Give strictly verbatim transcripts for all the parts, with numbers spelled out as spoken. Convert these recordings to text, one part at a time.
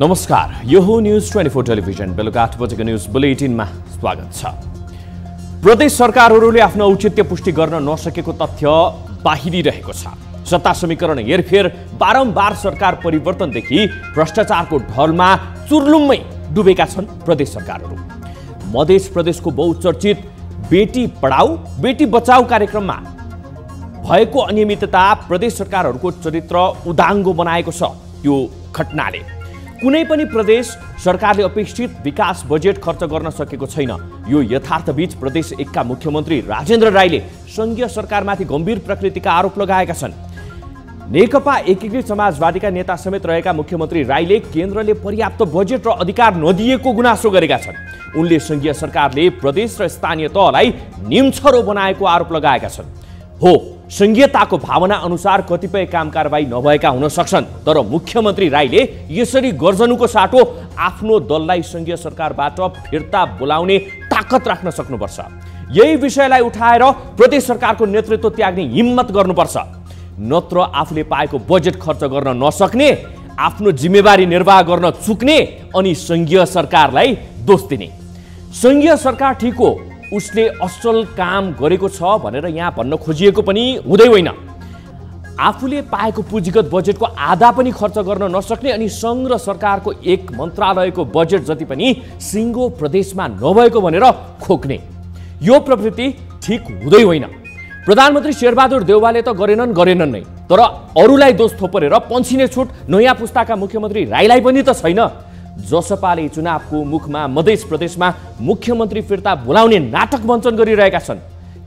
नमस्कार, यो हो न्यूज चौबिस टेलिभिजन बेलुका आठ बजेको न्यूज बुलेटिनमा स्वागत छ। प्रदेश सरकारहरूले आफ्नो औचित्य पुष्टि गर्न नसकेको तथ्य बाहिरिरहेको छ। सत्ता समीकरण हेरफेर, बारम्बार सरकार परिवर्तनदेखि भ्रष्टाचारको ढलमा चुर्लुम्मै डुबेका छन् प्रदेश सरकारहरू। मधेस प्रदेशको बहुचर्चित बेटी पढाऊ बेटी बचाऊ कार्यक्रममा भएको अनियमितता प्रदेश सरकारहरूको चरित्र उदाङ्गो बनाएको छ। यो घटनाले कुनै पनि प्रदेश सरकारले अपेक्षित विकास बजेट खर्च गर्न सकेको छैन। यो यथार्थबीच प्रदेश एक का मुख्यमन्त्री राजेन्द्र राईले संघीय सरकारमाथि गम्भीर प्रकृतिका आरोप लगाएका छन्। नेकपा एकीकृत समाजवादीका नेता समेत रहेका मुख्यमन्त्री राईले केन्द्रले पर्याप्त बजेट र अधिकार नदिएको गुनासो गरेका छन्। उनले संघीय सरकारले प्रदेश र स्थानीय तहलाई निम्छरो बनाएको आरोप लगाएका छन्। हो, संघीयताको भावना अनुसार कतिपय काम कारवाही नभएका हुन सक्छन्, तर मुख्यमन्त्री राईले यसरी गर्जनुको साटो आफ्नो दललाई संघीय सरकारबाट फिर्ता बोलाउने ताकत राख्न सक्नुपर्छ। यही विषयलाई उठाएर प्रदेश सरकारको नेतृत्व त्याग्ने हिम्मत गर्नुपर्छ, नत्र आफूले पाएको बजेट खर्च गर्न नसक्ने, आफ्नो जिम्मेवारी निर्वाह गर्न चुक्ने अनि संघीय सरकारलाई दोष दिने। संघीय सरकार ठीक हो, उसले असल काम गरेको छ भनेर यहाँ भन्न खोजिएको पनि हुँदै होइन। आफूले पाएको पुँजीगत बजेटको आधा पनि खर्च गर्न नसक्ने अनि सङ्घ र सरकारको एक मन्त्रालयको बजेट जति पनि सिङ्गो प्रदेशमा नभएको भनेर खोक्ने, यो प्रवृत्ति ठिक हुँदै होइन। प्रधानमन्त्री शेरबहादुर देउवाले त गरेनन् गरेनन् नै, तर अरूलाई दोष थोपरेर पन्छिने छुट नयाँ पुस्ताका मुख्यमन्त्री राईलाई पनि त छैन। जसपाले चुनावको मुखमा मधेस प्रदेशमा मुख्यमन्त्री फिर्ता बोलाउने नाटक मञ्चन गरिरहेका छन्।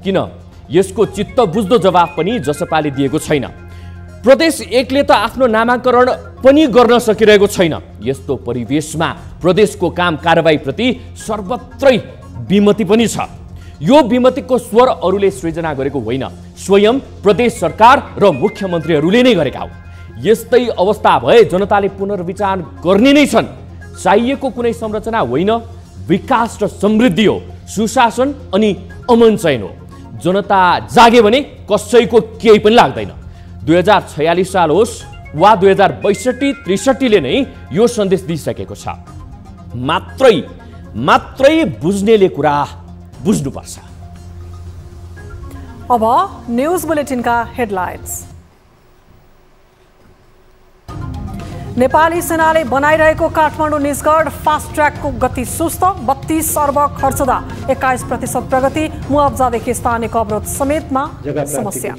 किन? यसको चित्त बुझ्दो जवाफ पनि जसपाले दिएको छैन। प्रदेश एकले त आफ्नो नामाकरण पनि गर्न सकिरहेको छैन। यस्तो परिवेशमा प्रदेशको काम कारवाहीप्रति सर्वत्रै विमति पनि छ। यो विमतिको स्वर अरूले सृजना गरेको होइन, स्वयं प्रदेश सरकार र मुख्यमन्त्रीहरूले नै गरेका हो। यस्तै अवस्था भए जनताले पुनर्विचार गर्ने नै छन्। चाहिएको कुनै संरचना होइन, विकास र समृद्धि हो, सुशासन अनि अमन चयन हो। जनता जागे भने कसैको केही पनि लाग्दैन। दुई हजार छयालिस साल होस् वा दुई हजार बैसठी त्रिसठीले नै यो सन्देश दिइसकेको छ। मात्रै मात्रै बुझ्नेले कुरा बुझ्नुपर्छ। अब न्युज बुलेटिनका हेडलाइन्स। नेपाली सेनाले बनाइरहेको काठमाडौँ निजगढ फास्ट ट्र्याकको गति सुस्त, बत्तीस अर्ब खर्चदा एक्काइस प्रतिशत प्रगति, मुआब्जादेखि स्थानीय अवरोध समेतमा समस्या।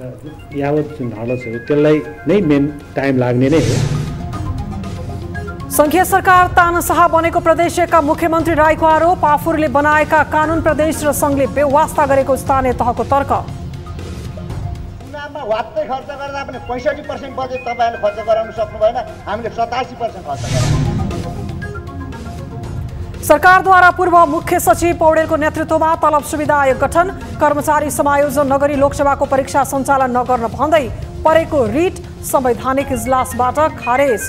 संघीय सरकार तानाशाह बनेको प्रदेश एकका मुख्यमन्त्री राईको आरोप, आफूले बनाएका कानुन प्रदेश र सङ्घले बेवास्ता गरेको स्थानीय तहको तर्क। वात्तै खर्च गर्दा पनि पैँसठी पर्सेन्ट बजेट तपाईँले खर्च गराउन सक्नु भएन, हामीले सतासी पर्सेन्ट खर्च गरायौँ। सरकारद्वारा पूर्व मुख्य सचिव पौडेलको नेतृत्वमा तलब सुविधा आयोग गठन, कर्मचारी समायोजन नगरी लोकसभाको परीक्षा सञ्चालन नगर्न भन्दै परेको रिट संवैधानिक इजलासबाट खारेज।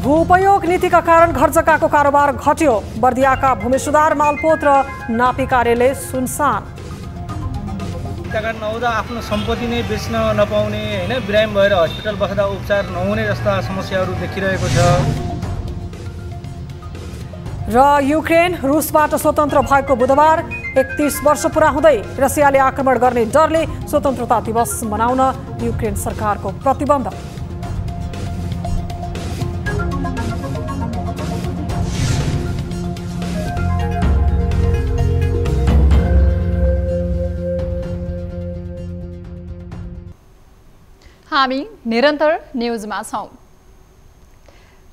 भूपयोग नीतिका कारण घर जग्गाको कारोबार घट्यो, बर्दियाका भूमि सुधार मालपोत र नापी कार्यालय सुनसान। जग्गा नहुँदा आफ्नो सम्पत्ति नै बेच्न नपाउने, होइन, बिरामी भएर हस्पिटल बस्दा उपचार नहुने जस्ता समस्याहरू देखिरहेको छ। र युक्रेन रुसबाट स्वतन्त्र भएको बुधबार एकतीस वर्ष पुरा हुँदै रसियाले आक्रमण गर्ने डरले स्वतन्त्रता दिवस मनाउन युक्रेन सरकारको प्रतिबन्ध। हामी निरन्तर न्यूजमा छौं।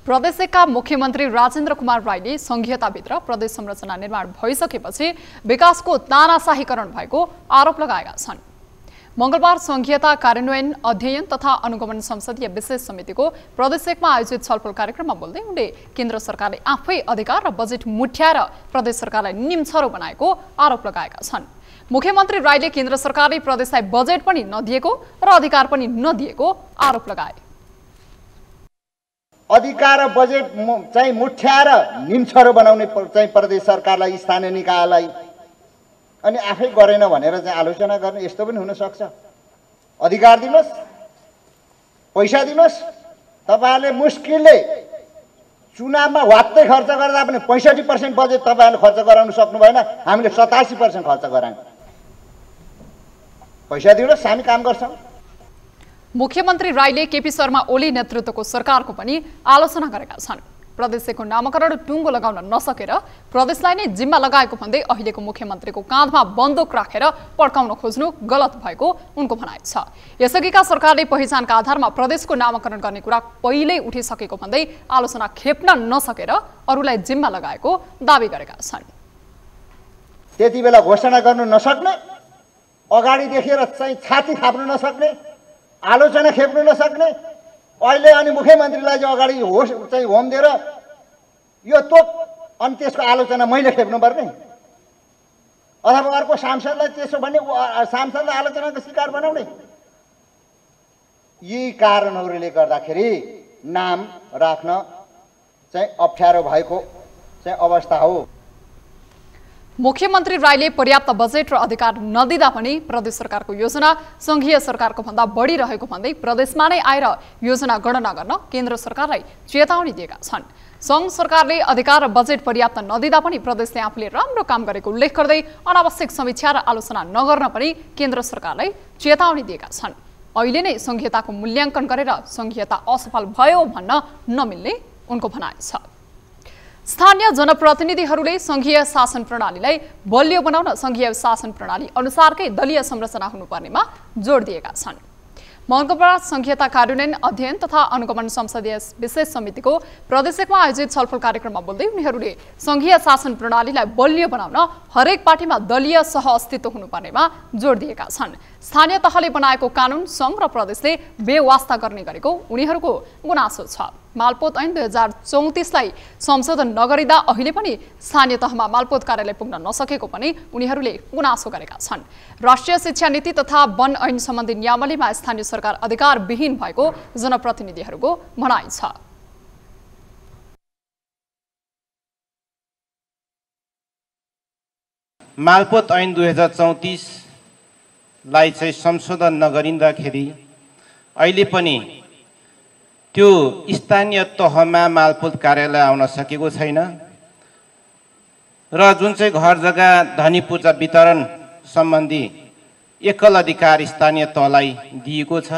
प्रदेशका मुख्यमन्त्री राजेन्द्र कुमार राईले संघीयताभित्र प्रदेश संरचना निर्माण भइसकेपछि विकासको तानाशाहीकरण भएको आरोप लगाएका छन्। मंगलबार संघीयता कार्यान्वयन अध्ययन तथा अनुगमन संसदीय विशेष समितिको प्रदेश एकमा आयोजित छलफल कार्यक्रममा बोल्दै उनले केन्द्र सरकारले आफै अधिकार र बजेट मुठ्याएर प्रदेश सरकारलाई निम्छरो बनाएको आरोप लगाएका छन्। मुख्यमन्त्री राईले केन्द्र सरकारले प्रदेशलाई बजेट पनि नदिएको र अधिकार पनि नदिएको आरोप लगाए। अधिकार र बजेट चाहिँ मुठ्याएर निम्छरो बनाउने चाहिँ प्रदेश सरकारलाई, स्थानीय निकायलाई, अनि आफै गरेन भनेर चाहिँ आलोचना गर्ने यस्तो पनि हुन सक्छ। अधिकार दिनुहोस्, पैसा दिनुहोस्। तपाईहरुले मुस्किलले चुनावमा वात्तै खर्च गर्दा पनि पैंसठी पर्सेंट बजेट तपाईहरुले खर्च गराउन सक्नु भएन। हामीले सतासी पर्सेंट खर्च गरायौं। पैसा दिनुहोस्, हामी काम गर्छौं। मुख्यमन्त्री राईले केपी शर्मा ओली नेतृत्वको सरकारको पनि आलोचना गरेका छन्। प्रदेशको नामकरण टुङ्गो लगाउन नसकेर प्रदेशलाई नै जिम्मा लगाएको भन्दै अहिलेको मुख्यमन्त्रीको काँधमा बन्दुक राखेर पड्काउन खोज्नु गलत भएको उनको भनाइ छ। यसअघिका सरकारले पहिचानका आधारमा प्रदेशको नामकरण गर्ने कुरा पहिल्यै उठिसकेको भन्दै आलोचना खेप्न नसकेर अरूलाई जिम्मा लगाएको दावी गरेका छन्। त्यतिबेला घोषणा गर्न नसक्ने, अगाडि देखेर चाहिँ छाती थाप्न नसक्ने, आलोचना खेप्न नसक्ने, अहिले अनि मुख्यमन्त्रीलाई अगाडि होस् चाहिँ होम दिएर यो तोप अनि त्यसको आलोचना मैले खेप्नुपर्ने, अथवा अर्को सांसदलाई त्यसो भने सांसदलाई आलोचनाको शिकार बनाउने। यी कारणहरूले गर्दाखेरि नाम राख्न चाहिँ अप्ठ्यारो भएको चाहिँ अवस्था हो। मुख्यमन्त्री राईले पर्याप्त बजेट र अधिकार नदिँदा पनि प्रदेश सरकारको योजना संघीय सरकारको भन्दा बढी रहेको भन्दै प्रदेशमा नै आएर योजना गणना गर्न केन्द्र सरकारलाई चेतावनी दिएका छन्। संघ सरकारले अधिकार र बजेट पर्याप्त नदिँदा पनि प्रदेशले आफूले राम्रो काम गरेको उल्लेख गर्दै अनावश्यक समीक्षा र आलोचना नगर्न पनि केन्द्र सरकारलाई चेतावनी दिएका छन्। अहिले नै संघीयताको मूल्याङ्कन गरेर संघीयता असफल भयो भन्न नमिल्ने उनको भनाइ छ। स्थानीय जनप्रतिनिधिहरूले संघीय शासन प्रणालीलाई बलियो बनाउन संघीय शासन प्रणाली अनुसारकै दलीय संरचना हुनुपर्नेमा जोड दिएका छन्। मन्त्रीपरिषदमा संघीयता कार्यान्वयन अध्ययन तथा अनुगमन संसदीय विशेष समितिको प्रदेशमा आयोजित छलफल कार्यक्रममा बोल्दै उनीहरूले संघीय शासन प्रणालीलाई बलियो बनाउन हरेक पार्टीमा दलीय सहअस्तित्व हुनुपर्नेमा जोड दिएका छन्। स्थानीय तहले बनाएको कानुन संघ र प्रदेशले बेवास्ता गर्ने गरेको उनीहरूको गुनासो छ। मालपोत ऐन दुई हजार चौतिसलाई संशोधन नगरिँदा अहिले पनि स्थानीय तहमा मालपोत कार्यालय पुग्न नसकेको पनि उनीहरूले गुनासो गरेका छन्। राष्ट्रिय शिक्षा नीति तथा वन ऐन सम्बन्धी नियमावलीमा स्थानीय सरकार अधिकार विहीन भएको जनप्रतिनिधिहरूको भनाइ छ। मालपोत ऐन दुई हजार चौतिसलाई चाहिँ संशोधन नगरिँदाखेरि अहिले पनि त्यो स्थानीय तहमा मालपोत कार्यालय आउन सकेको छैन र जुन चाहिँ घर जग्गा धनी पूजा वितरण सम्बन्धी एकल अधिकार स्थानीय तहलाई दिएको छ।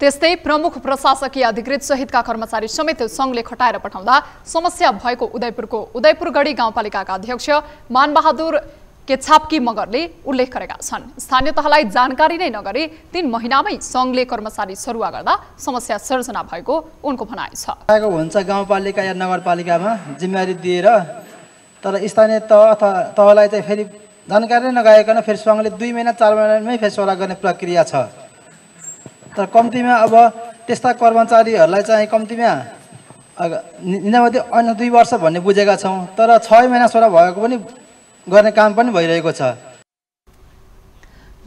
त्यस्तै प्रमुख प्रशासकीय अधिकृत सहितका कर्मचारी समेत संघले खटाएर पठाउँदा समस्या भएको उदयपुरको उदयपुरगढी गाउँपालिकाका अध्यक्ष मान बहादुर केछापकी मगरले उल्लेख गरेका छन्। स्थानीय तहलाई जानकारी नै नगरी तीन महिनामै संघले कर्मचारी सरुवा गर्दा समस्या सर्जना भएको उनको भनाइ छ। हुन्छ गाउँपालिका या नगरपालिकामा जिम्मेवारी दिएर तर स्थानीय तह तहलाई चाहिँ फेरि जानकारी नगराइकन फेरि संघले दुई महिना चार महिनामै फैसला गर्ने प्रक्रिया छ। तर कम्तीमा अब त्यस्ता कर्मचारीहरूलाई चाहिँ कम्तीमा नियमावली अन्य दुई वर्ष भन्ने बुझेका छौँ, तर छ महिना सोह्र भएको पनि गर्ने काम पनि भइरहेको छ।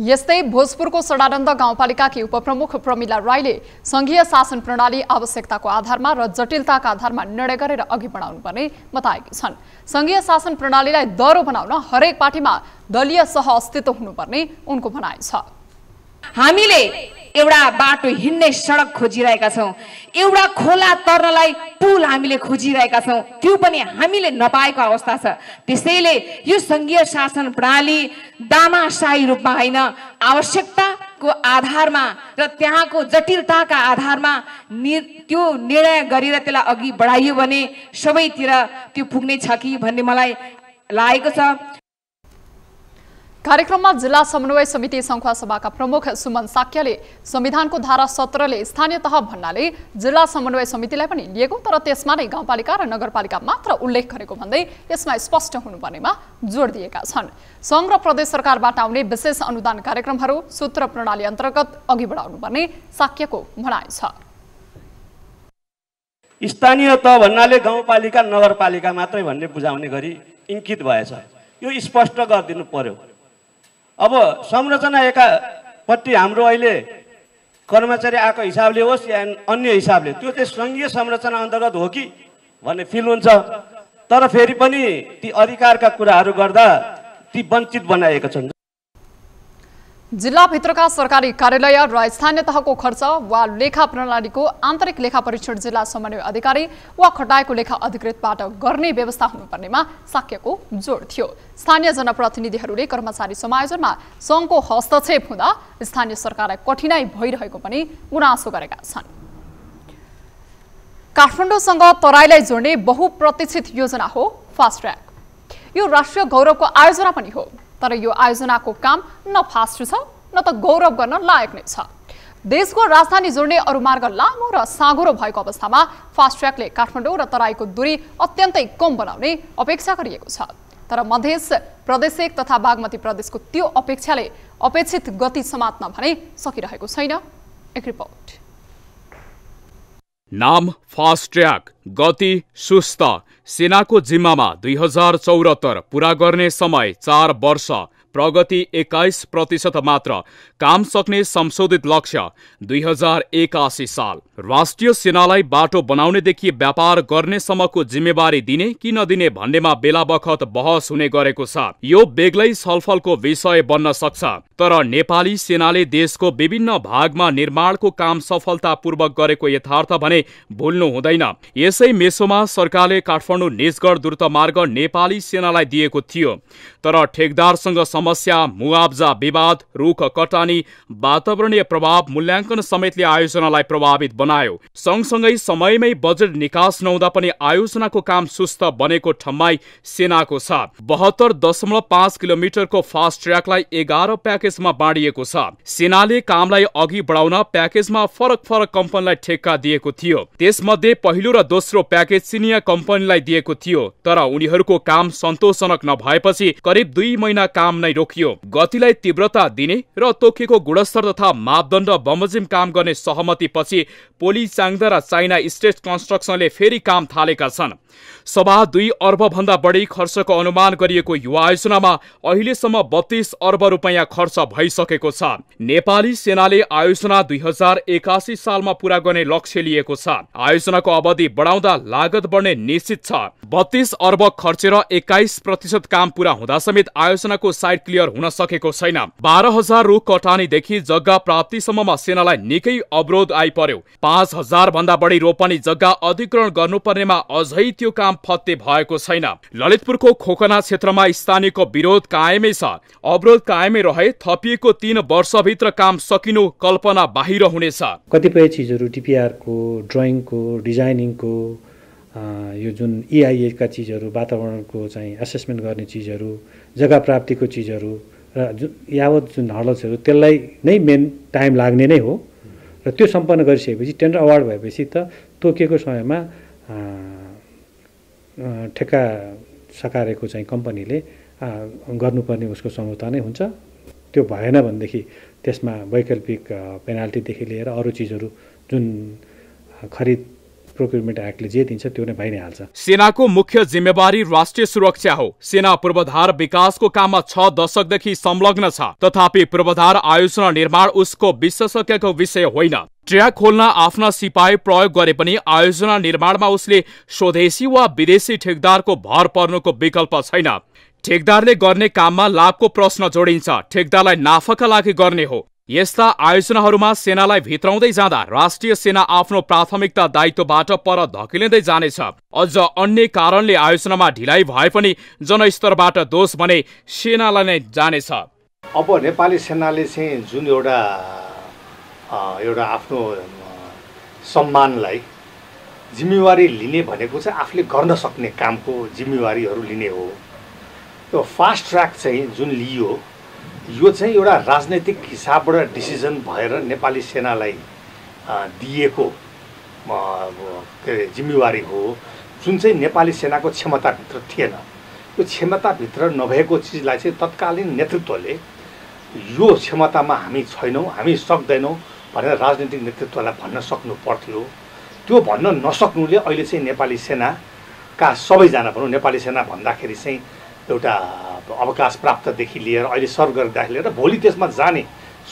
यस्तै भोजपुरको सडानन्द गाउँपालिकाकी उपप्रमुख प्रमिला राईले संघीय शासन प्रणाली आवश्यकताको आधारमा र जटिलताका आधारमा निर्णय गरेर अघि बढाउनुपर्ने बताएकी छन्। संघीय शासन प्रणालीलाई दह्रो बनाउन हरेक पार्टीमा दलीय सहअस्तित्व हुनुपर्ने उनको भनाइ छ। हामीले एउटा बाटो हिँड्ने सडक खोजिरहेका छौँ, एउटा खोला तर्नलाई पुल हामीले खोजिरहेका छौँ, त्यो पनि हामीले नपाएको अवस्था छ। त्यसैले यो संघीय शासन प्रणाली दामाशाही रूपमा होइन, आवश्यकताको आधारमा र त्यहाँको जटिलताका आधारमा त्यो निर्णय गरेर त्यसलाई अघि बढाइयो भने सबैतिर त्यो पुग्ने छ कि भन्ने मलाई लागेको छ। कार्यक्रममा जिल्ला समन्वय समिति सङ्खुवा सभाका प्रमुख सुमन शाक्यले संविधानको धारा सत्रले स्थानीय तह भन्नाले जिल्ला समन्वय समितिलाई पनि लिएको, तर त्यसमा नै गाउँपालिका र नगरपालिका मात्र उल्लेख गरेको भन्दै यसमा स्पष्ट हुनुपर्नेमा जोड दिएका छन्। संघ र प्रदेश सरकारबाट आउने विशेष अनुदान कार्यक्रमहरू सूत्र प्रणाली अन्तर्गत अघि बढाउनुपर्ने शाक्यको भनाइ छ। स्थानीय तह भन्नाले गाउँपालिका नगरपालिका मात्रै भन्ने बुझाउने गरी इङ्कित भएछ, यो स्पष्ट गरिदिनु पर्यो। अब संरचना एकापट्टि हाम्रो अहिले कर्मचारी आएको हिसाबले होस् या अन्य हिसाबले त्यो चाहिँ सङ्घीय संरचना अन्तर्गत हो कि भन्ने फिल हुन्छ। तर फेरि पनि ती अधिकारका कुराहरू गर्दा ती वञ्चित बनाएको छन्। जिल्ला भित्रका सरकारी कार्यालय र स्थानीय तहको खर्च वा लेखा प्रणालीको आन्तरिक लेखा परीक्षण जिल्ला समन्वय अधिकारी वा खटाएको लेखा अधिकृतबाट गर्ने व्यवस्था हुनुपर्नेमा शाक्यको जोड थियो। स्थानीय जनप्रतिनिधिहरूले कर्मचारी समायोजनमा संघको हस्तक्षेप हुँदा स्थानीय सरकारलाई कठिनाई भइरहेको पनि गुनासो गरेका छन्। काठमाडौँसँग तराईलाई जोड्ने बहुप्रतीक्षित योजना हो फास्ट ट्र्याक। यो राष्ट्रिय गौरवको आयोजना पनि हो, तर यो आयोजनाको काम न फास्ट छ न त गौरव गर्न लायक नै छ। देशको राजधानी जोड्ने अरू मार्ग लामो र साँघुरो भएको अवस्थामा फास्ट ट्र्याकले काठमाडौँ र तराईको दूरी अत्यन्तै कम बनाउने अपेक्षा गरिएको छ, तर मधेस प्रदेश एक तथा बागमती प्रदेशको त्यो अपेक्षाले अपेक्षित गति समात्न भने सकिरहेको छैन। एक रिपोर्ट। नाम फास्ट ट्र्याक, गति सुस्त। सेनाको जिम्मामा दुई हजार चौहत्तर पूरा गर्ने समय चार वर्ष, प्रगति एक्काइस प्रतिशत मात्र, काम सक्ने संशोधित लक्ष्य दुई हजार एकासी साल। राष्ट्रिय सेनालाई बाटो बनाउनेदेखि व्यापार गर्नेसम्मको जिम्मेवारी दिने कि नदिने भन्नेमा बेला बखत बहस हुने गरेको छ। यो बेग्लै छलफलको विषय बन्न सक्छ, तर नेपाली सेनाले देशको विभिन्न भागमा निर्माणको काम सफलतापूर्वक गरेको यथार्थ भने भुल्नु हुँदैन। यसै मेसोमा सरकारले काठमाडौँ निजगढ द्रुतमार्ग नेपाली सेनालाई दिएको थियो, तर ठेकदारसँग समस्या, मुआब्जा विवाद, रुख कटानी, वातावरणीय प्रभाव मूल्याङ्कन समेतले आयोजनालाई प्रभावित बनायो। सँगसँगै समयमै बजेट निकास नहुँदा पनि आयोजनाको काम सुस्त बनेको ठम्माई सेनाको छ। बहत्तर दशमलव पाँच किलोमिटरको फास्ट ट्र्याकलाई एघार प्याकेजमा बाँडिएको छ। सेनाले कामलाई अघि बढाउन प्याकेजमा फरक फरक कम्पनीलाई ठेक्का दिएको थियो। त्यसमध्ये पहिलो र दोस्रो प्याकेज चिनिया कम्पनीलाई दिएको थियो, तर उनीहरूको काम सन्तोषजनक नभएपछि करिब दुई महिना काम नै रोकियो। गतिलाई तीव्रता दिने र तोकेको गुणस्तर तथा मापदण्ड बमोजिम काम गर्ने सहमति पछि पोली चाङदा र चाइना स्टेट कन्स्ट्रक्सनले फेरि काम थालेका छन्। सभा दुई अर्ब भन्दा बढी खर्चको अनुमान गरिएको यो आयोजनामा अहिलेसम्म बत्तीस अर्ब रुपैयाँ खर्च भइसकेको छ। नेपाली सेनाले आयोजना दुई हजार एकासी सालमा पूरा गर्ने लक्ष्य लिएको छ। आयोजनाको अवधि बढाउँदा लागत बढ्ने निश्चित छ। बत्तीस अर्ब खर्चेर एक्काइस प्रतिशत काम पूरा हुँदा समेत आयोजनाको साइट क्लियर हुन सकेको छैन। बाह्र हजार रुख कटानीदेखि जग्गा प्राप्तिसम्ममा सेनालाई निकै अवरोध आइपर्यो। पाँच हजार भन्दा बढी रोपनी जग्गा अधिग्रहण गर्नुपर्नेमा अझै त्यो काम फत्ते भएको छैन। ललितपुरको खोकना क्षेत्रमा स्थानीयको विरोध कायमै छ। अवरोध कायमै रहे थपिएको तीन वर्षभित्र काम सकिनु कल्पना बाहिर हुनेछ। कतिपय चिजहरू टिपिआरको, ड्रइङको, डिजाइनिङको, यो जुन इआइएका चिजहरू, वातावरणको चाहिँ एसेसमेन्ट गर्ने चिजहरू, जग्गा प्राप्तिको चिजहरू र यावत जुन हडल्सहरू त्यसलाई नै मेन टाइम लाग्ने नै हो। र त्यो सम्पन्न गरिसकेपछि टेन्डर अवार्ड भएपछि त तोकेको समयमा ठेक्का सकारेको चाहिँ कम्पनीले गर्नुपर्ने उसको सम्झौता नै हुन्छ। त्यो भएन भनेदेखि त्यसमा वैकल्पिक पेनाल्टीदेखि लिएर अरू चिजहरू जुन खरिद प्रोक्युरमेन्ट एक्टले जे दिन्छ त्यो नै भइ नै हाल्छ। सेनाको मुख्य जिम्मेवारी राष्ट्रिय सुरक्षा हो। सेना पूर्वाधार विकासको काममा छ दशकदेखि संलग्न छ, तथापि पूर्वाधार आयोजना निर्माण उसको विशेषज्ञको विषय होइन। ट्र्याक खोल्न आफ्ना सिपाही प्रयोग गरे पनि आयोजना निर्माणमा उसले स्वदेशी वा विदेशी ठेकदारको भर पर्नुको विकल्प छैन। ठेकदारले गर्ने काममा लाभको प्रश्न जोडिन्छ, ठेकदारलाई नाफाका लागि गर्ने हो। यस्ता आयोजनाहरूमा सेनालाई भित्राउँदै जाँदा राष्ट्रिय सेना आफ्नो प्राथमिकता दायित्वबाट पर धकेलिँदै जानेछ। अझ अन्य कारणले आयोजनामा ढिलाइ भए पनि जनस्तरबाट दोष भने सेनालाई नै जानेछ। अब नेपाली सेनाले चाहिँ जुन एउटा एउटा आफ्नो सम्मानलाई जिम्मेवारी लिने भनेको चाहिँ आफूले गर्न सक्ने कामको जिम्मेवारीहरू लिने हो। यो फास्ट ट्र्याक चाहिँ जुन लियो यो चाहिँ एउटा राजनैतिक हिसाबबाट डिसिजन भएर नेपाली सेनालाई दिएको के अरे जिम्मेवारी हो, जुन चाहिँ नेपाली सेनाको क्षमताभित्र थिएन। यो क्षमताभित्र नभएको चिजलाई चाहिँ तत्कालीन नेतृत्वले यो क्षमतामा हामी छैनौँ, हामी सक्दैनौँ भनेर राजनीतिक नेतृत्वलाई भन्न सक्नु पर्थ्यो। त्यो भन्न नसक्नुले अहिले चाहिँ नेपाली सेनाका सबैजना भनौँ, नेपाली सेना भन्दाखेरि चाहिँ एउटा अवकाश प्राप्तदेखि लिएर अहिले सर्व गर्दादेखि लिएर भोलि त्यसमा जाने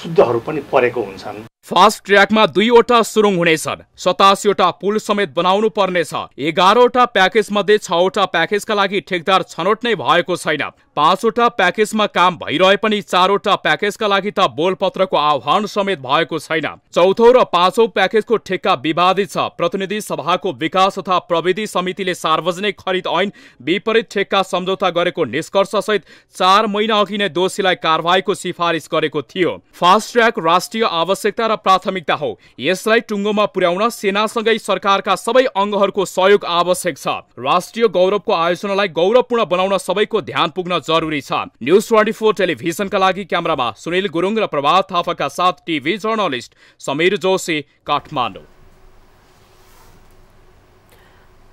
शुद्धहरू पनि परेको हुन्छन्। फास्ट ट्र्याकमा दुईवटा सुरुङ हुनेछन्, सतासीवटा पुल समेत बनाउनु पर्नेछ। एघारवटा प्याकेज मध्ये छवटा प्याकेजका लागि ठेकदार छनोट नै भएको छैन। पाँचवटा प्याकेजमा काम भइरहे पनि चारवटा प्याकेजका लागि त बोलपत्रको आह्वान समेत भएको छैन। चौथो र पाँचौं प्याकेजको ठेक्का विवादित छ। प्रतिनिधि सभाको विकास तथा प्रविधि समितिले सार्वजनिक खरिद ऐन विपरीत ठेक्का सम्झौता गरेको निष्कर्षसहित चार महिना अघि नै दोषीलाई कारबाहीको सिफारिस गरेको थियो। फास्ट ट्र्याक राष्ट्रिय आवश्यकता प्राथमिकता हो। यसलाई टुङ्गोमा पुर्याउन सेनासँगै सरकारका सबै अङ्गहरूको सहयोग आवश्यक छ। राष्ट्रिय गौरवको आयोजनालाई गौरवपूर्ण बनाउन सबैको ध्यान पुग्न जरुरी छ। न्यूज चौबिस टेलिभिजनका लागि क्यामेरामा सुनिल गुरुङ र प्रभा थापाका साथ टिभी जर्नलिस्ट समीर जोशी, काठमाडौं।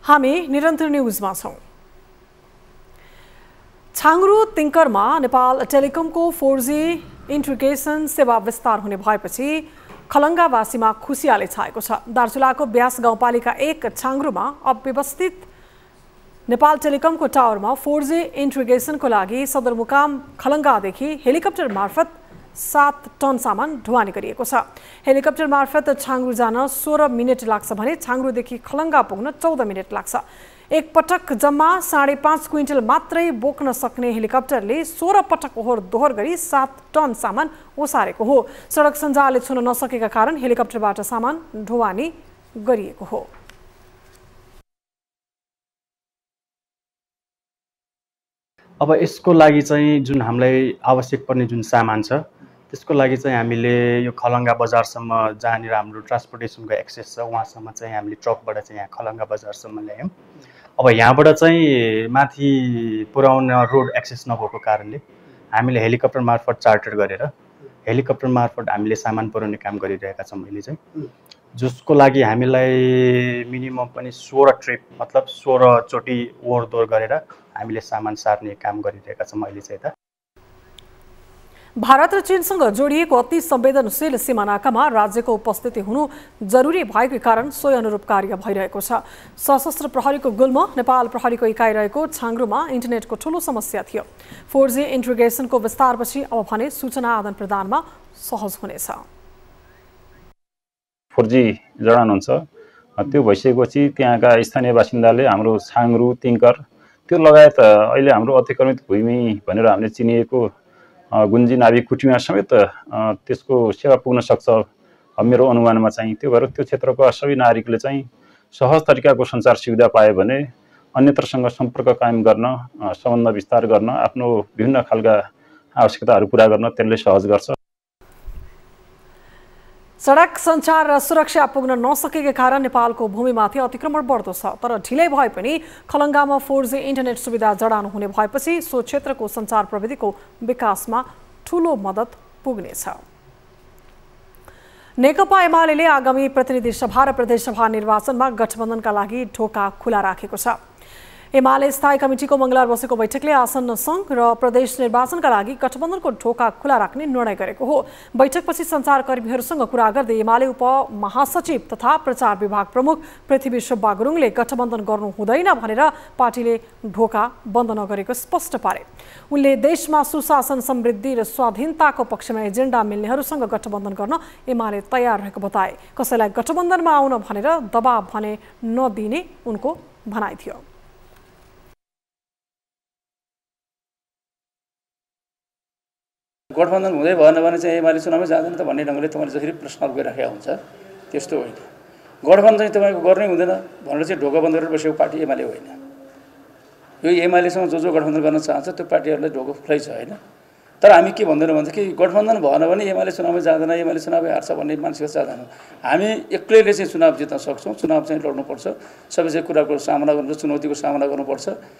हामी निरन्तर न्यूजमा छौं। छाङ्रू तिङ्करमा नेपाल टेलिकमको फोर जी इन्ट्रिगेसन सेवा विस्तार हुने भएपछि खलङ्गावासीमा खुसियाले छाएको छ। दार्चुलाको ब्यास गाउँपालिका एक छाङ्रुमा अव्यवस्थित नेपाल टेलिकमको टावरमा फोर जी इन्ट्रिगेसनको लागि सदरमुकाम खलङ्गादेखि हेलिकप्टर मार्फत सात टन सामान ढुवानी गरिएको छ। हेलिकप्टर मार्फत छाङ्रू जान सोह्र मिनट लाग्छ भने छाङ्रूदेखि खलङ्गा पुग्न चौध मिनट लाग्छ। एक पटक जम्मा साढे पाँच क्विन्टल मात्रै बोक्न सक्ने हेलिकप्टरले सोह्र पटक ओहोर दोहोर गरी सात टन सामान ओसारेको हो। सडक सञ्जालले छुन नसकेका कारण हेलिकप्टरबाट सामान ढुवानी गरिएको हो। अब यसको लागि चाहिँ जुन हामीलाई आवश्यक पर्ने जुन सामान छ त्यसको लागि चाहिँ हामीले यो खलङ्गा बजारसम्म जहाँनिर हाम्रो ट्रान्सपोर्टेसनको एक्सेस छ वहाँसम्म चाहिँ हामीले ट्रकबाट चाहिँ यहाँ खलङ्गा बजारसम्म ल्यायौँ। अब यहाँबाट चाहिँ माथि पुर्याउन रोड एक्सेस नभएको कारणले हामीले हेलिकप्टर मार्फत चार्टर गरेर हेलिकप्टर मार्फत हामीले सामान पुर्याउने काम गरिरहेका छौँ अहिले चाहिँ, जसको लागि हामीलाई मिनिमम पनि सोह्र ट्रिप मतलब सोह्रचोटि ओहोर दोहोर गरेर हामीले सामान सार्ने काम गरिरहेका छौँ अहिले चाहिँ। यता भारत र चीनसँग जोडिएको अति संवेदनशील सीमानाकामा राज्यको उपस्थिति हुनु जरुरी भएको कारण सोही अनुरूप कार्य भइरहेको छ। सशस्त्र प्रहरीको गुल्म नेपाल प्रहरीको इकाइ रहेको छाङ्रुमा इन्टरनेटको ठूलो समस्या थियो। फोर जी इन्ट्रिगेसनको विस्तारपछि अब भने सूचना आदान प्रदानमा सहज हुनेछ। फोर जी जडान हुन्छ त्यो भइसकेपछि त्यहाँका स्थानीय बासिन्दाले हाम्रो छाङ्रु तिङ्कर त्यो लगायत अहिले हाम्रो अतिक्रमित भूमि भनेर हामीले चिनिएको गुन्जी नाभिक कुटीमा समेत त्यसको सेवा पुग्न सक्छ मेरो अनुमानमा चाहिँ। त्यो भएर त्यो क्षेत्रका सबै नागरिकले चाहिँ सहज तरिकाको सञ्चार सुविधा पाए भने अन्यत्रसँग सम्पर्क कायम गर्न, सम्बन्ध विस्तार गर्न, आफ्नो विभिन्न खालका आवश्यकताहरू पुरा गर्न त्यसले सहज गर्छ। सडक सञ्चार र सुरक्षा पुग्न नसकेका कारण नेपालको भूमिमाथि अतिक्रमण बढ्दो छ। तर ढिलै भए पनि खलङ्गामा फोर जी इन्टरनेट सुविधा जडान हुने भएपछि सो क्षेत्रको सञ्चार प्रविधिको विकासमा ठूलो मद्दत पुग्नेछ। नेकपा एमाले आगामी प्रतिनिधि सभा र प्रदेश सभा निर्वाचनमा गठबन्धनका लागि ढोका खुला राखेको छ। एमाले स्थायी कमिटिको मंगलबार बसेको बैठकले आसन्न संघ र प्रदेश निर्वाचनका लागि गठबन्धनको ढोका खुला राख्ने निर्णय गरेको हो। बैठकपछि सञ्चारकर्मीहरूसँग कुरा गर्दै एमाले उपमहासचिव तथा प्रचार विभाग प्रमुख पृथ्वी शोभा गुरुङले गठबन्धन गर्नु हुँदैन भनेर पार्टीले ढोका बन्द नगरेको स्पष्ट पारे। उनले देशमा सुशासन, समृद्धि र स्वाधीनताको पक्षमा एजेन्डा मिल्नेहरूसँग गठबन्धन गर्न एमाले तयार रहेको बताए। कसैलाई गठबन्धनमा आउन भनेर दबाब भने नदिने उनको भनाइ थियो। गठबन्धन हुँदै भएन भने चाहिँ एमाले चुनावमै जाँदैन त भन्ने ढङ्गले तपाईँले जसरी प्रश्न गरिराखेका हुन्छ त्यस्तो होइन। गठबन्धन चाहिँ तपाईँको गर्नै हुँदैन भनेर चाहिँ ढोका बन्द गरेर बसेको पार्टी एमाले होइन। यो एमालेसँग जो जो गठबन्धन गर्न चाहन्छ त्यो पार्टीहरूलाई ढोका खुलै छ होइन। तर हामी के भन्दैनौँ भने कि गठबन्धन भएन भने एमाले चुनावमै जाँदैन, एमाले चुनावै हार्छ भन्ने मान्छेको चाहँदैन। हामी एक्लैले चाहिँ चुनाव जित्न सक्छौँ, चुनाव चाहिँ लड्नुपर्छ, सबै चाहिँ कुराको सामना गर्नुपर्छ, चुनौतीको सामना गर्नुपर्छ।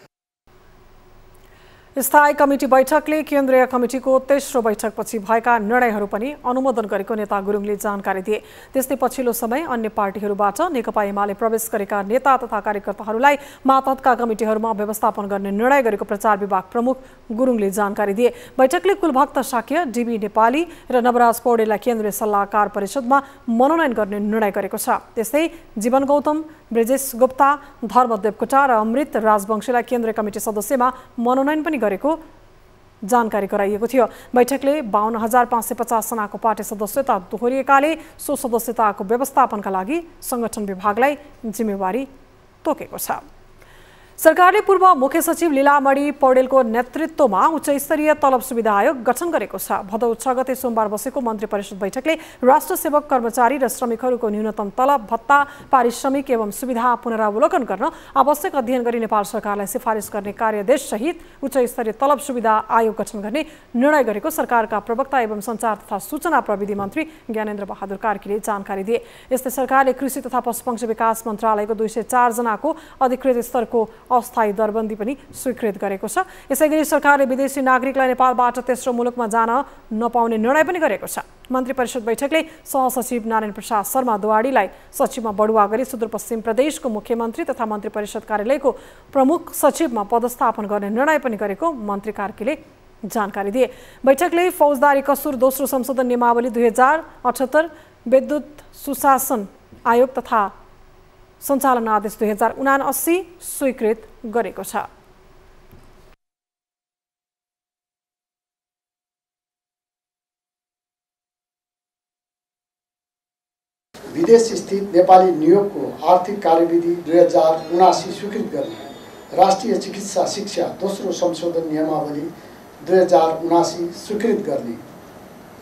स्थायी कमिटी बैठकले केन्द्रीय कमिटीको तेस्रो बैठकपछि भएका निर्णयहरू पनि अनुमोदन गरेको नेता गुरुङले जानकारी दिए। त्यस्तै पछिल्लो समय अन्य पार्टीहरूबाट नेकपा एमाले प्रवेश गरेका नेता तथा कार्यकर्ताहरूलाई मातहतका कमिटीहरूमा व्यवस्थापन गर्ने निर्णय गरेको प्रचार विभाग प्रमुख गुरुङले जानकारी दिए। बैठकले कुलभक्त शाक्य, डीबी नेपाली र नवराज पौडेलाई केन्द्रीय सल्लाहकार परिषदमा मनोनयन गर्ने निर्णय गरेको छ। त्यस्तै जीवन गौतम, ब्रिजेश गुप्ता, धर्मदेव कोटा र अमृत राजवंशीलाई केन्द्रीय कमिटी सदस्यमा मनोनयन पनि गरेको जानकारी गराइएको थियो। बैठकले बावन्न हजार पांच सौ पचास जनाको पार्टी सदस्यता दोहोरिएकाले सो सदस्यताको व्यवस्थापनका लागि संगठन विभागलाई जिम्मेवारी तोकेको छ। सरकारले पूर्व मुख्य सचिव लीलामणि पौडेलको नेतृत्वमा उच्च स्तरीय तलब सुविधा आयोग गठन गरेको छ। भदौ छ गते सोमबार बसेको मन्त्री परिषद बैठकले राष्ट्र सेवक कर्मचारी र श्रमिकहरूको न्यूनतम तलब भत्ता पारिश्रमिक एवं सुविधा पुनरावलोकन गर्न आवश्यक अध्ययन गरी नेपाल सरकारलाई सिफारिस गर्ने कार्यदेश सहित उच्च स्तरीय तलब सुविधा आयोग गठन गर्ने निर्णय गरेको सरकारका प्रवक्ता एवं संचार तथा सूचना प्रविधि मन्त्री ज्ञानेन्द्र बहादुर कार्कीले जानकारी दिए। यस्तै सरकारले कृषि तथा पशुपक्षी विकास मन्त्रालयको दुई सय चार जनाको अधिकृत स्तरको अस्थायी दरबन्दी पनि स्वीकृत गरेको छ। यसैगरी सरकारले विदेशी नागरिकलाई नेपालबाट तेस्रो मुलुकमा जान नपाउने निर्णय पनि गरेको छ। मन्त्री परिषद बैठकले सहसचिव नारायण प्रसाद शर्मा दुवाडीलाई सचिवमा बढुवा गरी सुदूरपश्चिम प्रदेशको मुख्यमन्त्री तथा मन्त्री परिषद कार्यालयको प्रमुख सचिवमा पदस्थापन गर्ने निर्णय पनि गरेको मन्त्री कार्कीले जानकारी दिए। बैठकले फौजदारी कसुर दोस्रो संशोधन नियमावली दुई हजार अठहत्तर विद्युत सुशासन आयोग तथा सञ्चालन आदेश दुई हजार उनासी स्वीकृत गरेको छ। विदेश स्थित नेपाली नियोगको आर्थिक कार्यविधि दुई हजार उनासी स्वीकृत गर्ने, राष्ट्रिय चिकित्सा शिक्षा दोस्रो संशोधन नियमावली दुई हजार उनासी स्वीकृत गर्ने,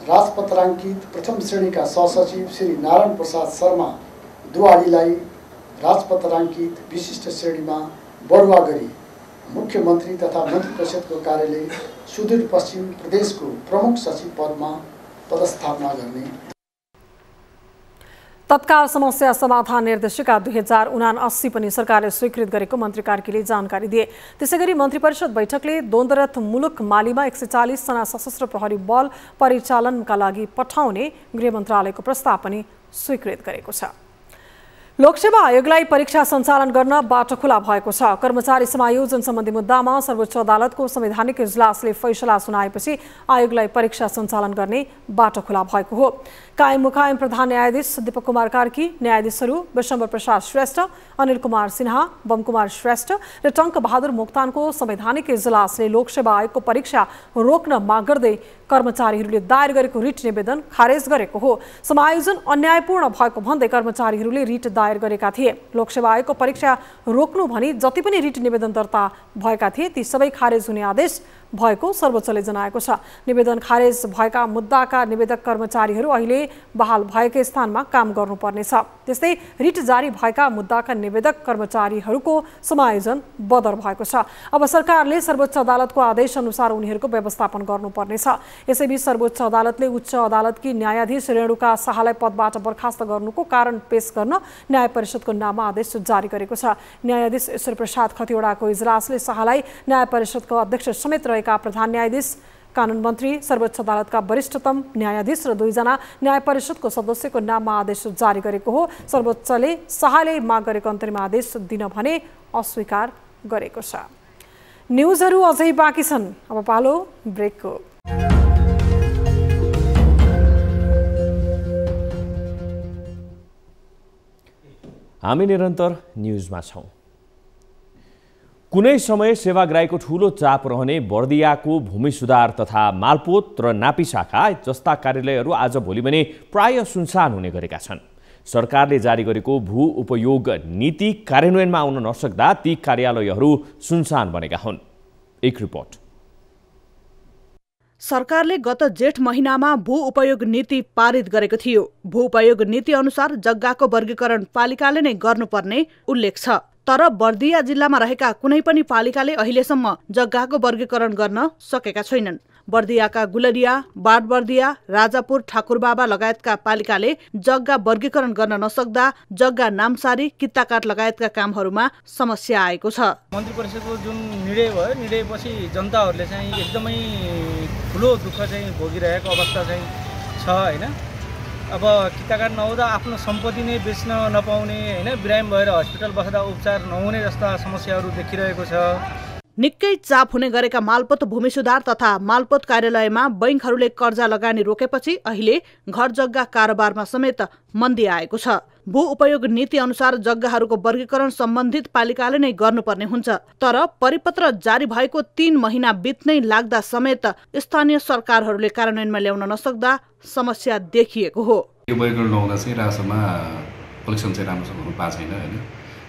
राजपत्राङ्कित प्रथम श्रेणीका सहसचिव श्री नारायण प्रसाद शर्मा दुवाडीलाई राजपत्राङ्कित विशिष्ट श्रेणीमा बढुवा गरी मुख्यमन्त्री तथा मन्त्री परिषदको कार्यालय सुदूरपश्चिम प्रदेशको प्रमुख सचिव पदमा पदस्थापना गर्ने। तत्काल समस्या समाधान निर्देशिका दुई हजार उनासी पनि सरकारले स्वीकृत गरेको मन्त्री कार्कीले जानकारी दिए। त्यसैगरी मन्त्री परिषद बैठकले दोन्दरथ मुलुक मालीमा एक सय चालिस जना सशस्त्र प्रहरी बल परिचालनका लागि पठाउने गृह मन्त्रालयको प्रस्ताव पनि स्वीकृत गरेको छ। लोकसेवा आयोगलाई परीक्षा सञ्चालन गर्न बाटो खुला भएको छ। कर्मचारी समायोजन सम्बन्धी मुद्दामा सर्वोच्च अदालतको संवैधानिक इजलासले फैसला सुनाएपछि आयोगलाई परीक्षा सञ्चालन गर्ने बाटो खुला भएको हो। कायम मुकायम प्रधान न्यायाधीश दीपक कुमार कार्की, न्यायाधीशहरू विश्वम्बर प्रसाद श्रेष्ठ, अनिल कुमार सिन्हा, बम कुमार श्रेष्ठ र टङ्क बहादुर मोक्तानको संवैधानिक इजलासले लोकसेवा आयोगको परीक्षा रोक्न माग गर्दै कर्मचारीहरूले दायर गरेको रिट निवेदन खारेज गरेको हो। समायोजन अन्यायपूर्ण भएको भन्दै कर्मचारीहरूले रिट दायर गरेका थिए। लोकसेवा आयोगको परीक्षा रोक्नु भनी जति पनि रिट निवेदन दर्ता भएका थिए ती सबै खारेज हुने आदेश भएको सर्वोच्चले जनाएको छ। निवेदन खारेज भएका मुद्दाका निवेदक कर्मचारीहरू अहिले बहाल भएकै स्थानमा काम गर्नुपर्नेछ। त्यस्तै रिट जारी भएका मुद्दाका निवेदक कर्मचारीहरूको समायोजन बदर भएको छ। अब सरकारले सर्वोच्च अदालतको आदेश अनुसार उनीहरूको व्यवस्थापन गर्नुपर्नेछ। यसैबीच सर्वोच्च अदालतले उच्च अदालतकी न्यायाधीश रेणुका शाहलाई पदबाट बर्खास्त गर्नुको कारण पेश गर्न न्याय परिषदको नाममा आदेश जारी गरेको छ। न्यायाधीश ईश्वर प्रसाद खतिवड़ाको इजलासले शाहलाई न्याय परिषदको अध्यक्ष समेत रहेका प्रधान न्यायाधीश, कानून मन्त्री, सर्वोच्च अदालतका वरिष्ठतम न्यायाधीश र दुईजना न्याय परिषदको सदस्यको नाममा आदेश जारी गरेको हो। सर्वोच्चले शाहले माग गरेको अन्तरिम आदेश दिन भने अस्वीकार गरेको छ। न्युजहरू अझै बाँकी छन्, अब पालो ब्रेकको। हामी निरन्तर न्युजमा छौं। कुनै समय सेवाग्राहीको ठूलो चाप रहने बर्दियाको भूमि सुधार तथा मालपोत र नापी शाखा जस्ता कार्यालयहरू आज भोलि भने प्राय सुनसान हुने गरेका छन्। सरकारले जारी गरेको भू उपयोग नीति कार्यान्वयनमा आउन नसक्दा ती कार्यालयहरू सुनसान बनेका हुन्। एक रिपोर्ट। सरकारले गत जेठ महिनामा भू उपयोग नीति पारित गरेको थियो। भू उपयोग नीति अनुसार जग्गाको वर्गीकरण पालिकाले नै गर्नुपर्ने उल्लेख छ, तर बर्दिया जिल्लामा रहेका कुनै पनि पालिकाले अहिलेसम्म जग्गाको वर्गीकरण गर्न सकेका छैनन्। बर्दियाका गुलरिया, बाड बर्दिया, राजापुर, ठाकुरबाबा लगायतका पालिकाले जग्गा वर्गीकरण गर्न नसक्दा जग्गा नामसारी, कित्ताकाट लगायतका कामहरूमा समस्या आएको छ। मन्त्री परिषदको जुन निर्णय भयो, निर्णयपछि जनताहरूले चाहिँ एकदमै ठुलो दुःख चाहिँ भोगिरहेको अवस्था चाहिँ छ होइन। अब कित्ताकाट नहुँदा आफ्नो सम्पत्ति नै बेच्न नपाउने होइन, बिरामी भएर हस्पिटल बस्दा उपचार नहुने जस्ता समस्याहरू देखिरहेको छ। निकै चाप हुने गरेका मालपोत भूमि सुधार तथा मालपोत कार्यालयमा बैंकहरूले कर्जा लगानी रोकेपछि अहिले घर जग्गा कारोबारमा समेत मन्दी आएको छ। भू उपयोग नीति अनुसार जग्गाहरूको वर्गीकरण सम्बन्धित पालिकाले नै गर्नुपर्ने हुन्छ, तर परिपत्र जारी भएको तीन महिना बित्नै लाग्दा समेत स्थानीय सरकारहरूले कार्यान्वयनमा ल्याउन नसक्दा समस्या देखिएको हो। यो वर्गीकरण नहुँदा चाहिँ रासोमा कलेक्सन चाहिँ राम्रोसँग हुन पाएको छैन हैन।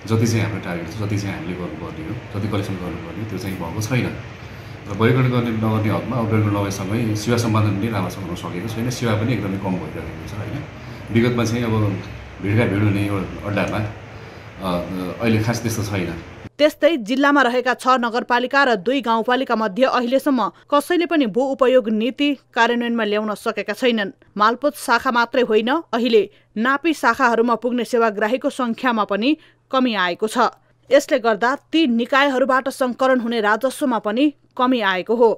जति चाहिँ हाम्रो टार्गेट छ, जति चाहिँ हामीले गर्नुपर्ने हो, जति कलेक्सन गर्नुपर्ने त्यो चाहिँ भएको छैन र वर्गीकरण गर्ने नगर्ने हकमा अपडेट नभएसँगै सेवा सम्बन्धन पनि राम्रोसँग हुन सकेको छैन। सेवा पनि एकदमै कम भइरहेको छ हैन। विगतमा चाहिँ अब भिडका भिड हुने यो अड्डामा अहिले खास त्यस्तो छैन। त्यस्तै जिल्लामा रहेका छ नगरपालिका र दुई गाउँपालिका मध्ये अहिलेसम्म कसैले पनि भू उपयोग नीति कार्यान्वयनमा ल्याउन सकेका छैनन्। मालपोत शाखा मात्रै होइन, अहिले नापी शाखाहरूमा पुग्ने सेवाग्राहीको संख्यामा पनि कमी आएको छ। यसले गर्दा ती निकायहरूबाट संकलन हुने राजस्वमा पनि कमी आएको हो।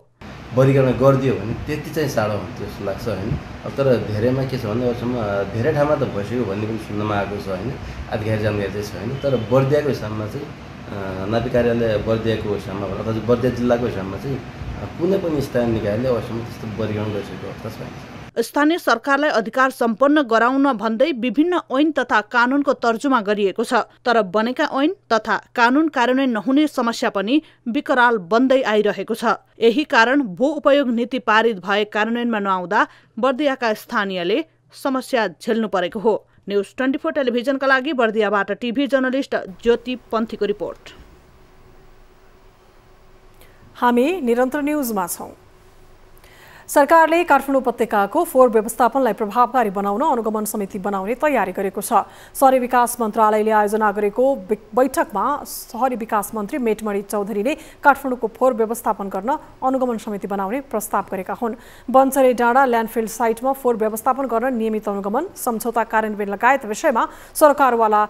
वर्गीकरण गरिदियो भने त्यति चाहिँ साह्रो हुन्थ्यो जस्तो लाग्छ हैन। अब तर धेरैमा के छ भने अहिलेसम्म धेरै ठाउँमा त भइसक्यो भन्ने पनि सुन्नमा आएको छ हैन। आधिकारिक जानकारी चाहिँ छैन, तर बर्दियाको हिसाबमा चाहिँ नापी कार्यालय बर्दियाको हिसाबमा अथवा बर्दिया जिल्लाको हिसाबमा चाहिँ कुनै पनि स्थानीय निकायले अहिलेसम्म त्यस्तो वर्गीकरण गरिसकेको अवस्था छैन। स्थानीय सरकारलाई अधिकार सम्पन्न गराउन भन्दै विभिन्न ऐन तथा कानूनको तर्जुमा गरिएको छ, तर बनेका ऐन तथा कानून कार्यान्वयन नहुने समस्या पनि विकराल बन्दै आइरहेको छ। यही कारण भू उपयोग नीति पारित भए कार्यान्वयनमा नआउँदा बर्दियाका स्थानीयले समस्या झेल्नु परेको हो। न्युज चौबिस टेलिभिजनका लागि बर्दियाबाट टिभी जर्नलिस्ट ज्योति पन्थीको रिपोर्ट। हामी निरन्तर न्युजमा छौं। सरकारले काठमाडौँ उपत्यकाको फोहोर व्यवस्थापनलाई प्रभावकारी बनाउन अनुगमन समिति बनाउने तयारी गरेको छ। शहरी विकास मन्त्रालयले आयोजना गरेको बैठकमा शहरी विकास मन्त्री मेटमणि चौधरीले काठमाडौँको फोहोर व्यवस्थापन गर्न अनुगमन समिति बनाउने प्रस्ताव गरेका हुन्। बन्चरे डाँडा ल्यान्डफिल्ड साइटमा फोहोर व्यवस्थापन गर्न नियमित अनुगमन सम्झौता कार्यान्वयन लगायत विषयमा सरकारवाला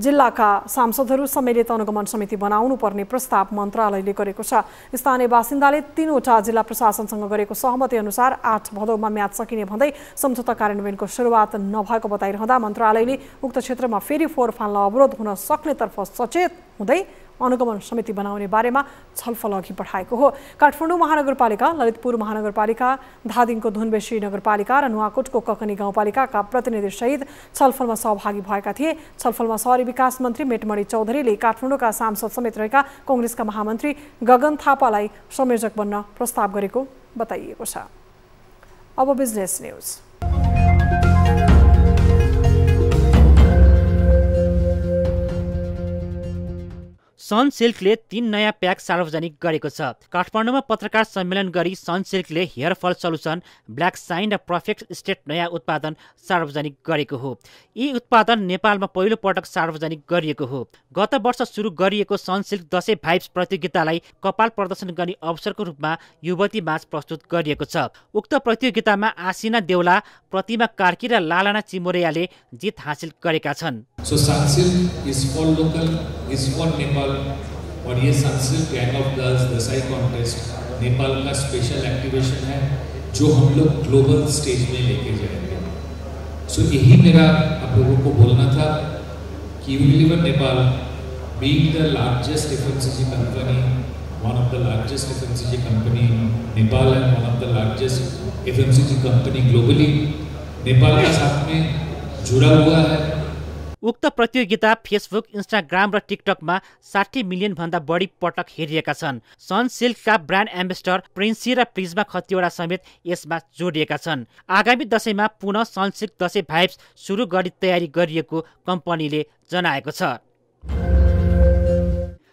जिल्लाका सांसदहरू सम्मिलित अनुगमन समिति बनाउनुपर्ने प्रस्ताव मन्त्रालयले गरेको छ। स्थानीय बासिन्दाले तीनवटा जिल्ला प्रशासनसँग गरेको सहमति अनुसार आठ भदौमा म्याद सकिने भन्दै सम्झौता कार्यान्वयनको सुरुवात नभएको बताइरहँदा मन्त्रालयले उक्त क्षेत्रमा फेरि फोहोर फाल्न अवरोध हुन सक्नेतर्फ सचेत हुँदै अनुगमन समिति बनाउने बारेमा छलफल अघि बढाएको हो। काठमाडौँ महानगरपालिका, ललितपुर महानगरपालिका, धादिङको धुनबेसी नगरपालिका र नुवाकोटको ककनी गाउँपालिकाका प्रतिनिधिसहित छलफलमा सहभागी भएका थिए। छलफलमा शहरी विकास मन्त्री मेटमणि चौधरीले काठमाडौँका सांसद समेत रहेका कङ्ग्रेसका महामन्त्री गगन थापालाई संयोजक बन्न प्रस्ताव गरेको बताइएको छ। अब बिजनेस न्युज। सनसिल्कले तीन नयाँ प्याक सार्वजनिक गरेको छ। काठमाडौँमा पत्रकार सम्मेलन गरी सनसिल्कले हेयरफल सल्युसन, ब्ल्याक साइन र पर्फेक्ट स्टेट नयाँ उत्पादन सार्वजनिक गरेको हो। यी उत्पादन नेपालमा पहिलो पटक सार्वजनिक गरिएको हो। गत वर्ष सुरु गरिएको सनसिल्क दशैं भाइब्स प्रतियोगितालाई कपाल प्रदर्शन गर्ने अवसरको रूपमा युवती माझ प्रस्तुत गरिएको छ। उक्त प्रतियोगितामा आसिना देउला, प्रतिमा कार्की र लालना चिमोरियाले जित हासिल गरेका छन्। और ये Sunsilk gang of girls Dashain contest Nepal का स्पेशल एक्टिवेशन है जो हम लोग ग्लोबल स्टेज में लेके जाएंगे। सो so, यही मेरा आप लोगों को बोलना था कि Unilever Nepal being the largest FMCG company, one of the largest FMCG company Nepal and one of the largest FMCG company globally Nepal के साथ में जुड़ा हुआ है। उक्त प्रतियोगिता फेसबुक, इन्स्टाग्राम र टिकटकमा साठी मिलियन भन्दा बढी पटक हेरिएका छन्। सनसिल्कका ब्रान्ड एम्बेसडर प्रिन्सी र प्रिजमा खतिवडा समेत यसमा जोडिएका छन्। आगामी दशैंमा पुनः सनसिल्क दशैं भाइब्स सुरु गरी तयारी गरिएको कम्पनीले जनाएको छ।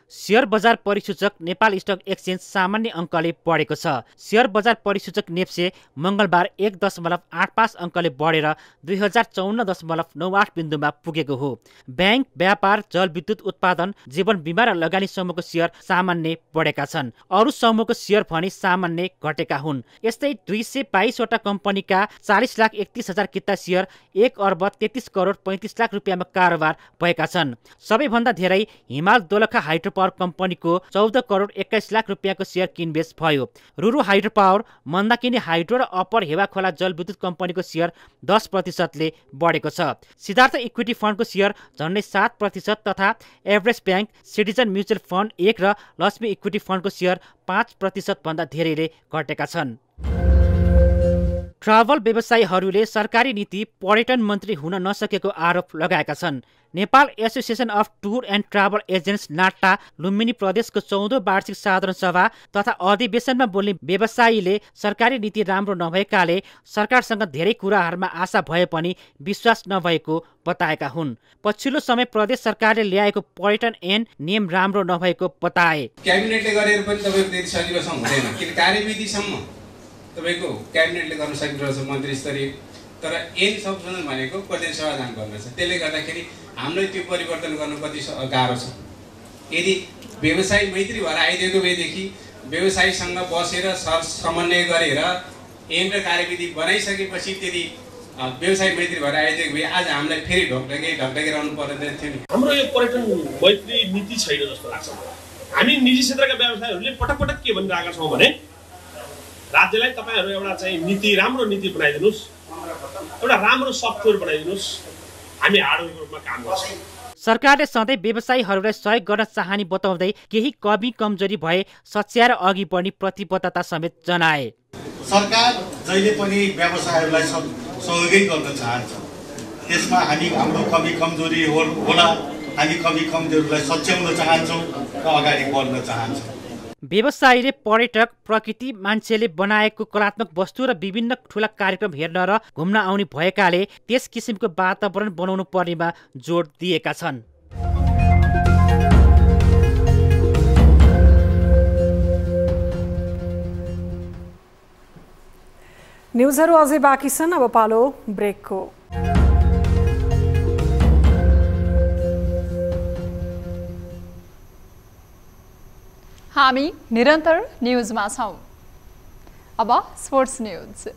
शेयर बजार परिसूचक नेपाल स्टक एक्सचेन्ज सामान्य अङ्कले बढेको छ। शेयर बजार परिसूचक नेप्से मङ्गलबार एक दशमलव आठ पाँच अङ्कले बढेर दुई हजार चौन्न दशमलव नौ आठ बिन्दुमा पुगेको हो। ब्याङ्क, व्यापार, जलविद्युत उत्पादन, जीवन बिमा र लगानी समूहको सेयर सामान्य बढेका छन्। अरू समूहको सेयर भने सामान्य घटेका हुन्। यस्तै दुई सय बाइसवटा कम्पनीका चालिस लाख एकतिस हजार किता सेयर एक अर्ब तेत्तिस करोड पैँतिस लाख रुपियाँमा कारोबार भएका छन्। सबैभन्दा धेरै हिमाल दोलखा हाइड्रो पावर कम्पनीको चौध करोड एक्काइस लाख रुपियाँको सेयर किनबेच भयो। Ruru hydro power, Mandakini hydro र अप्पर हेवाखोला जलविद्युत कम्पनीको सेयर दस प्रतिशतले बढेको छ। सिद्धार्थ इक्विटी फन्डको सेयर झन्डै सात प्रतिशत तथा average bank, citizen mutual fund एक र लक्ष्मी इक्विटी फन्डको सेयर पाँच प्रतिशतभन्दा धेरैले घटेका छन्। ट्राभल व्यवसायीहरूले सरकारी नीति पर्यटन मन्त्री हुन नसकेको आरोप लगाएका छन्। Nepal association of tour and travel agents नाट्टा Lumbini प्रदेशको चौधौं वार्षिक साधारण सभा तथा अधिवेशनमा बोल्ने व्यवसायीले सरकारी नीति राम्रो नभएकाले सरकारसँग धेरै कुराहरूमा आशा भए पनि विश्वास नभएको बताएका हुन्। पछिल्लो समय प्रदेश सरकारले ल्याएको पर्यटन ऐन नियम राम्रो नभएको बताए। क्याबिनेटले गरेर पनि तपाईको त्यति सजिलोसँग हुँदैन, किन कार्यविधिसम्म तपाईको क्याबिनेटले गर्न सकिरहेछ मन्त्री स्तरीय, तर ऐन संशोधन भनेको प्रदेश सभा जान पर्नेछ। त्यसले गर्दाखेरि हामीले त्यो परिवर्तन गर्न कति गाह्रो छ। यदि व्यवसाय मैत्री भएर आइदिएको भएदेखि व्यवसायीसँग बसेर सर समन्वय गरेर ऐन र कार्यविधि बनाइसकेपछि त्यति व्यवसाय मैत्री भएर आइदिएको भए आज हामीलाई फेरि ढकढके ढकढके रहनु पर्दैन थियो नि। हाम्रो यो पर्यटन मैत्री नीति छैन जस्तो लाग्छ। हामी निजी क्षेत्रका व्यवसायीहरूले पटक पटक के भनिरहेका छौँ भने राज्यलाई तपाईँहरू एउटा चाहिँ नीति, राम्रो नीति बनाइदिनुहोस्, एउटा राम्रो सफ्टवेयर बनाइदिनुहोस्, हामी हार्डवेयर रूपमा काम गर्छौँ। सरकारले सधैँ व्यवसायीहरूलाई सहयोग गर्न चाहने बताउँदै केही कमी कमजोरी भए सच्याएर अघि बढ्ने प्रतिबद्धता समेत जनाए। सरकार जहिले पनि व्यवसायीहरूलाई सहयोगै गर्न चाहन्छ, त्यसमा हामी हाम्रो कमी कमजोरी होला, हामी कमी कमजोरीलाई सच्याउन चाहन्छौँ र अगाडि बढ्न चाहन्छौँ। व्यवसायीले पर्यटक, प्रकृति, मान्छेले बनाएको कलात्मक वस्तु र विभिन्न ठुला कार्यक्रम हेर्न र घुम्न आउने भएकाले त्यस किसिमको वातावरण बनाउनु पर्नेमा जोड दिएका छन्। न्युजहरू अझै बाँकी छन्, अब पालो ब्रेकको। हामी निरन्तर न्यूजमा छौं। अब स्पोर्ट्स न्यूज।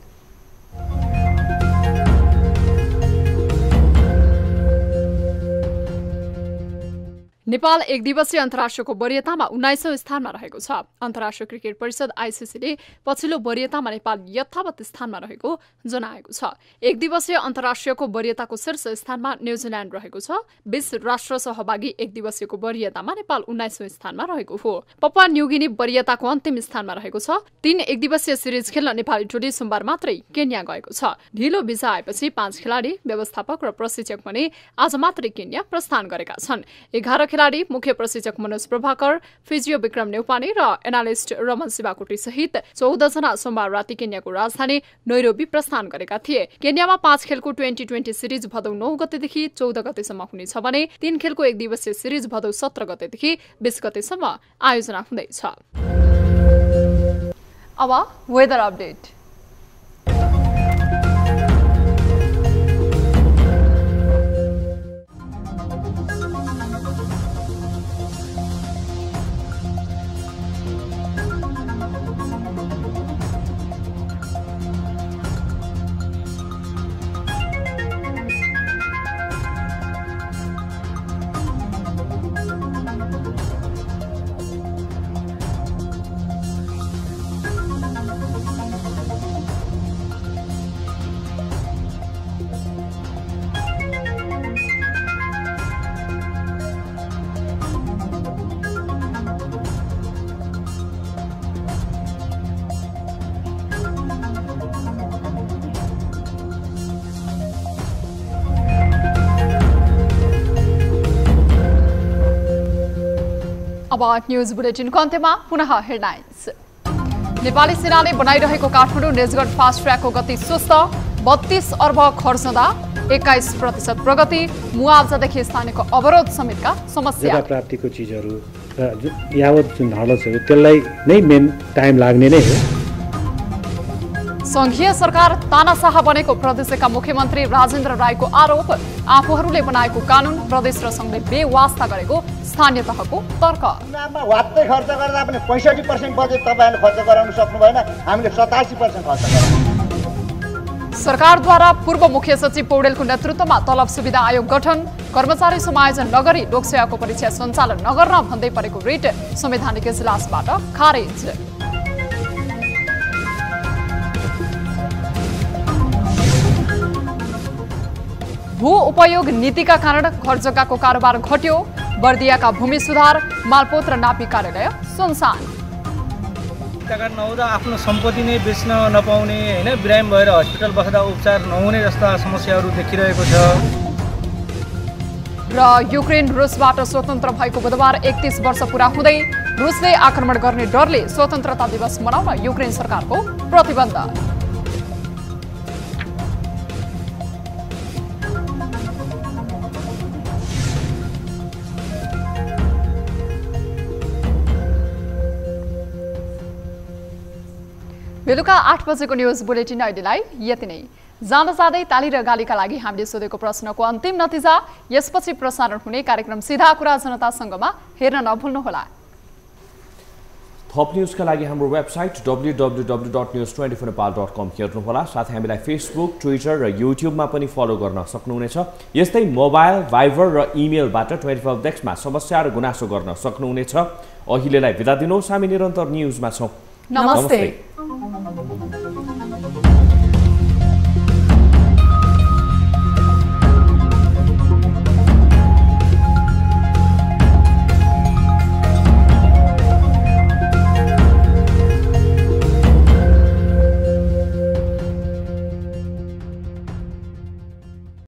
नेपाल एक दिवसीय अन्तर्राष्ट्रियको वरीयतामा उन्नाइसौं स्थानमा रहेको छ। अन्तर्राष्ट्रिय क्रिकेट परिषद आइसिसीले पछिल्लो वरीयतामा नेपाल यथावत स्थानमा रहेको जनाएको छ। एक दिवसीय अन्तर्राष्ट्रियको वरीयताको शीर्ष स्थानमा न्युजिल्यान्ड रहेको छ। बीस राष्ट्र सहभागी एक दिवसीयको वरीयतामा नेपाल उन्नाइसौं स्थानमा रहेको हो। पप्वा न्युगिनी वरीयताको अन्तिम स्थानमा रहेको छ। तीन एक दिवसीय सिरिज खेल्न नेपाली टोली सोमबार मात्रै केन्या गएको छ। ढिलो भिजा आएपछि पाँच खेलाडी, व्यवस्थापक र प्रशिक्षक पनि आज मात्रै केन्या प्रस्थान गरेका छन्। एघार खेलाडी, मुख्य प्रशिक्षक मनोज प्रभाकर, फिजियो विक्रम नेउपाने र एनालिस्ट रमन शिवाकोटी सहित चौध जना सोमबार राति केन्याको राजधानी नैरोबी प्रस्थान गरेका थिए। केन्यामा पाँच खेलको ट्वेन्टी ट्वेन्टी सिरिज भदौ नौ गतेदेखि चौध गतेसम्म हुनेछ भने तीन खेलको एक दिवसीय सिरिज भदौ सत्र गतेदेखि बीस गतेसम्म आयोजना हुँदैछ। अब वेदर अपडेट। न्यूज बुलेटिनको अन्त्यमा पुनः हेडलाइन्स। नेपाली सेनाले बनाइरहेको काठमाडौँ निजगढ फास्ट ट्र्याकको गति सुस्त, बत्तीस अर्ब खर्चदा एक्काइस प्रतिशत प्रगति, मुआवजादेखि स्थानीयको अवरोध समेतका समस्या प्राप्तिको चिजहरू र यावत जुन हालतहरू त्यसलाई नै मेन टाइम लाग्ने नै हो। संघीय सरकार तानाशाह बनेको प्रदेशका मुख्यमन्त्री राजेन्द्र राईको आरोप, आफूहरूले बनाएको कानुन प्रदेश र संघले बेवास्ता गरेको स्थानीय तहको तर्क। चुनावमा वात्तै खर्च गर्दा पनि पैँसठी पर्सेन्ट बजेट तपाईँहरूले खर्च गराउन सक्नु भएन, हामीले सतासी पर्सेन्ट खर्च गऱ्यौँ। सरकारद्वारा पूर्व मुख्य सचिव पौडेलको नेतृत्वमा तलब सुविधा आयोग गठन, कर्मचारी समायोजन नगरी लोकसेवाको परीक्षा सञ्चालन नगर्न भन्दै परेको रिट संवैधानिक इजलासबाट खारेज। भू उपयोग नीतिका कारण घर जग्गाको कारोबार घट्यो। बर्दियाका भूमि सुधार मालपोत र नापी कार्यालय सुनसान। कारण नहुँदा आफ्नो सम्पत्ति नै बेच्न नपाउने हैन, बिरामी भएर अस्पताल बस्दा उपचार नहुने जस्ता समस्याहरू देखिरहेको छ। र युक्रेन रुसबाट स्वतन्त्र भएको बुधबार एकतीस वर्ष पूरा हुँदै रुसले आक्रमण गर्ने डरले स्वतन्त्रता दिवस मनाउन युक्रेन सरकारको प्रतिबन्ध। बेलुका आठ बजेको न्यूज बुलेटिन अहिलेलाई यति नै। जाँदा जाँदै ताली र गालीका लागि हामीले सोधेको प्रश्नको अन्तिम नतिजा यसपछि प्रसारण हुने कार्यक्रम सीधा कुरा जनतासँगमा हेर्न नभुल्नुहोला। थप न्यूजका लागि हाम्रो website W W W dot news twenty four Nepal dot com हेर्नुहोला। साथै हामीलाई फेसबुक, ट्विटर र युट्युबमा पनि फलो गर्न सक्नुहुनेछ। यस्तै मोबाइल, भाइबर र इमेलबाट ट्वेन्टी फोर डेस्कमा समस्या र गुनासो गर्न सक्नुहुनेछ। अहिलेलाई बिदा दिनुहोस्, हामी निरन्तर न्यूजमा छौं। नमस्ते।